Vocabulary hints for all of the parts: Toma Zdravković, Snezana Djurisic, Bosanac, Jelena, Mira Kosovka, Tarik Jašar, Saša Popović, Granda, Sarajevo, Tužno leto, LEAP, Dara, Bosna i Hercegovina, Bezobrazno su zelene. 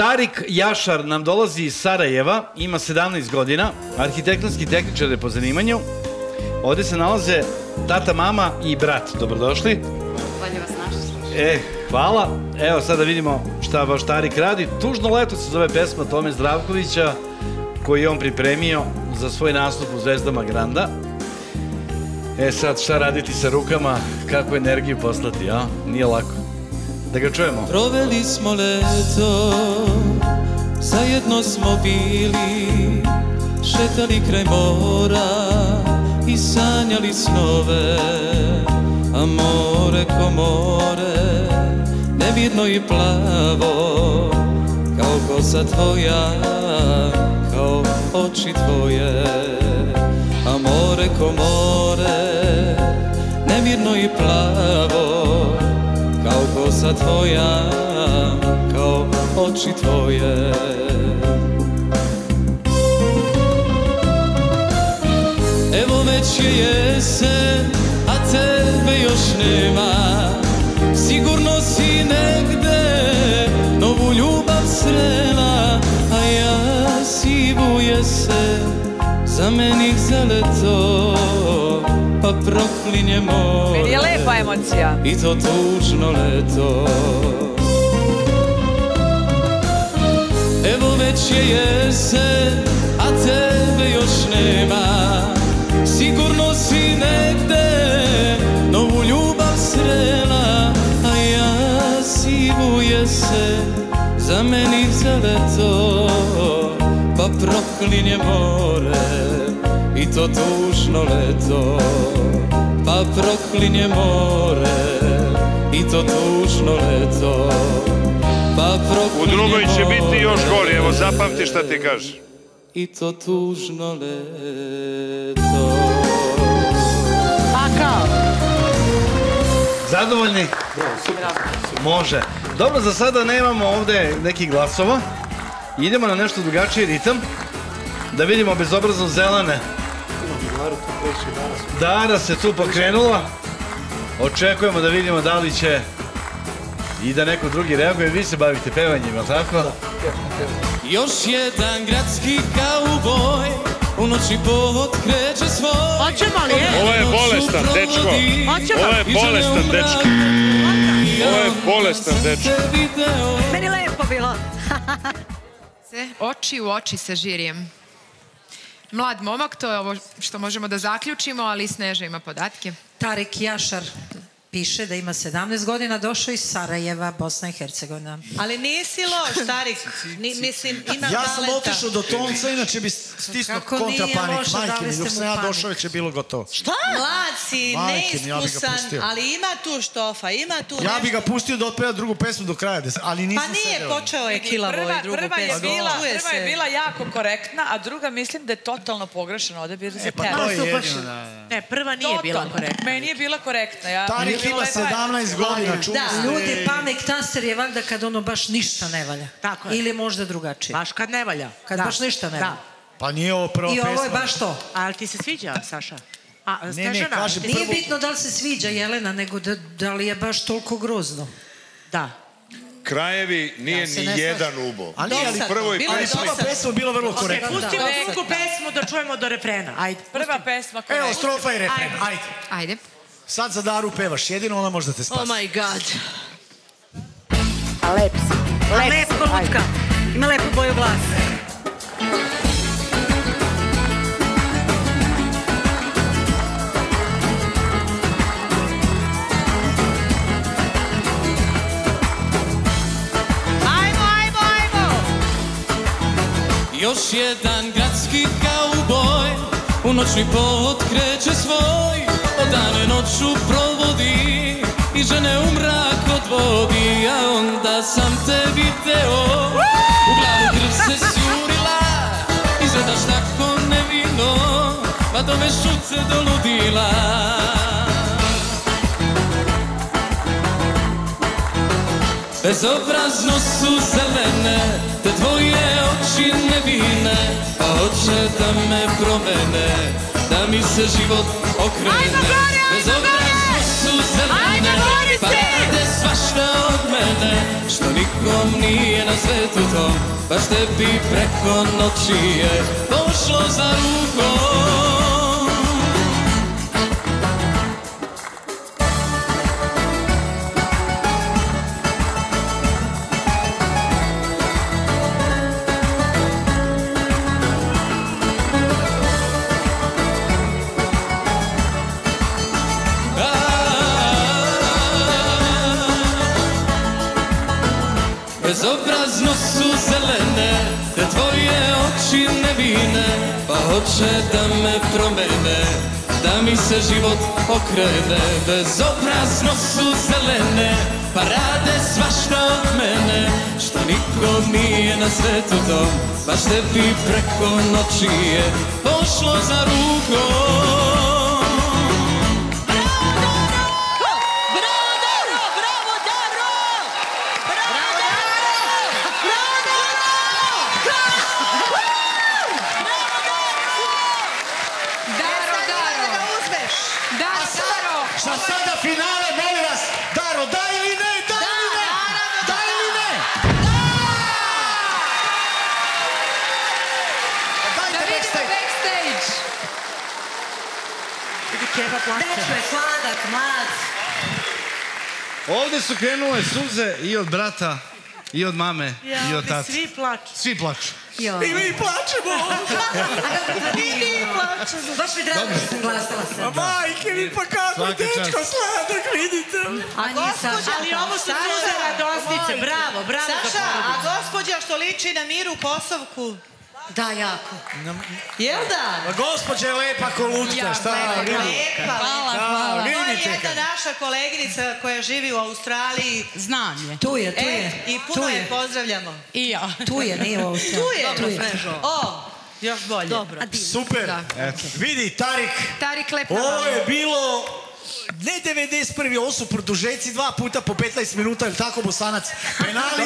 Tarik Jašar nam dolazi iz Sarajeva, ima 17 godina, arhitektonski tehničar je po zanimanju. Ovdje se nalaze tata, mama i brat. Dobrodošli. Bolje vas našli. Hvala. Evo sad da vidimo šta baš Tarik radi. Tužno leto se zove pesma Tome Zdravkovića koju je on pripremio za svoj nastup u Zvezdama Granda. E sad šta raditi sa rukama, kako energiju poslati, a? Nije lako. Da ga čujemo. Proveli smo leto, zajedno smo bili, šetali kraj mora i sanjali snove, a more ko more, nevidno i plavo, kao kosa tvoja, kao oči tvoje, a more ko more, nevidno i plavo, kao kosa tvoja, kao oči tvoje. Evo već je jesen, a tebe još nema, sigurno si negde novu ljubav srela, a ja sivu jesen zamenih za leto, pa proklinje more. Meni je lepa emocija. I to tužno leto. Evo već je jesen, a tebe još nema, sigurno si negde novu ljubav srela, a ja sivu jesen zamenih za leto, pa proklinje more. I to tužno leto, pa proklinje more. I to tužno leto, pa proklinje more. U drugoj će biti još gori, evo zapamti šta ti kaže. I to tužno leto. Pa kao? Zadovoljni? Može. Dobro, za sada nemamo ovde nekih glasova. Idemo na nešto drugačiji ritam. Da vidimo bezobrazno zelene. Dara se tu pokrenula. Očekujemo da vidimo da li će i da neko drugi reaguje. Vi se bavite pevanjima, tako? Još jedan gradski kauboj u noći pohod kreće svoj. Hoćemo li, je? Ovo je bolestan, dečko. Ovo je bolestan, dečko. Ovo je bolestan, dečko. Meni lepo bilo. Oči u oči sa žirijem. Mlad momak, to je ovo što možemo da zaključimo, ali i Sneža ima podatke. Tarik Jašar piše da ima 17 godina, došao iz Sarajeva, Bosna i Hercegovina. Ali nisi loš, Tarik. Mislim, ima talenta. Ja sam otišao do Tomca, inače bi stisnuo kontrapanik. Majke mi, dok sam ja došao, već je bilo gotovo. Šta? Mlad si, neiskusan, ali ima tu štofa, ima tu nešto. Ja bi ga pustio da otpeva drugu pesmu do kraja, ali nisam se... Pa nije, počeo je kilavo i drugu pesmu. Prva je bila jako korektna, a druga mislim da je totalno pogrešena. E pa to je jedino, da. Ne, prva nije bila korektna. Meni je bila korektna. Tarik ima 17 godina. Da, ljudi, pamek taster je valjda kad ono baš ništa ne valja. Ili možda drugačije. Baš kad ne valja. Kad baš ništa ne valja. Pa nije ovo prva pesma. I ovo je baš to. Ali ti se sviđa, Saša? Ne, kažem prvo... Nije bitno da li se sviđa, Jelena, nego da li je baš toliko grozno. Da. Krajevi nije ni jedan ubo. Ali prva pesma bila vrlo korektna. Pustimo neku pesmu da čujemo do refrena. Ajde. Prva pesma korektna. Evo, strofa i refren. Ajde. Ajde. Sad za Daru pevaš, jedino ona može da te spasi. Oh my god. A lep si. Lep polutka. Ima lepu boju glasa. Ajmo, ajmo, ajmo! Još jedan gradski kauboj u noćni pohod kreće svoj. Dane noću provodi i žene u mrak odvodi, a onda sam te video, u glavu krv se sjurila, izgledaš tako nevino, pa do mešuce doludila. Bezobrazno su zelene te tvoje oči nevine, pa hoće da me promene, da mi se život okrene. Bezobrazno su zelene Pa rade svašta od mene, što nikom nije na svetu tom, baš tebi preko noći je pošlo za rukom. Bezobrazno su zelene te tvoje oči nevine, pa hoće da me promene, da mi se život okrene. Bezobrazno su zelene, pa rade svašta od mene, što nikom nije na svetu tom, baš tebi preko noći je pošlo za rukom. A sada finale, molim vas, Daro, daj ili ne, daj ili ne, daj ili ne? Da vidimo backstage. Dečko je sladak, mlad. Ovdje su krenule suze i od brata, i od mame, i od tata. Svi plaču. Svi plaču. I mi plačemo. I mi plačemo. Baš mi drago što sam glasala se. A majke mi, pa kako je dečko sladak, vidite. Ali ovo su suze radosnice, bravo, bravo. Saša, a gospođa što liči na Miru Kosovku? Da, jako. Jel da? Gospođa je lepa ko lutka, šta? Lepa, hvala. Moja jedna naša koleginica koja živi u Australiji. Znam je. Tu je, tu je. I puno je pozdravljamo. I ja. Tu je, nije u Australiji. Tu je. O, još bolje. Super. Vidi, Tarik, lepo. Ovo je bilo... Ne 91. Ovo su produžeci dva puta po 15 minuta, ili tako, Bosanac? Penali.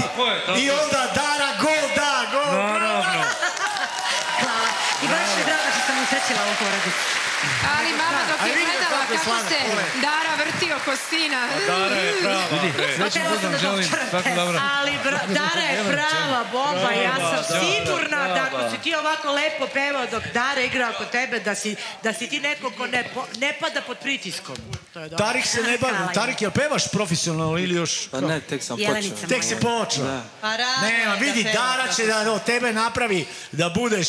I onda Dara, gol, da, gol. Naravno. Hvala. I baš mi drago što sam usrećila ovu porodicu. Ali mama dok je gledala kako se Dara vrti oko sina. Dara je prava. Ali Dara je prava bomba. Ja sam sigurna da ako si ti ovako lepo pevao dok Dara igra oko tebe, da si ti neko ko ne pada pod pritiskom. Tarik se ne bavi. Tarik, jel pevaš profesionalno ili još? Pa ne, tek sam počeo. Tek si počeo. Nema, vidi, Dara će da od tebe napravi da budeš...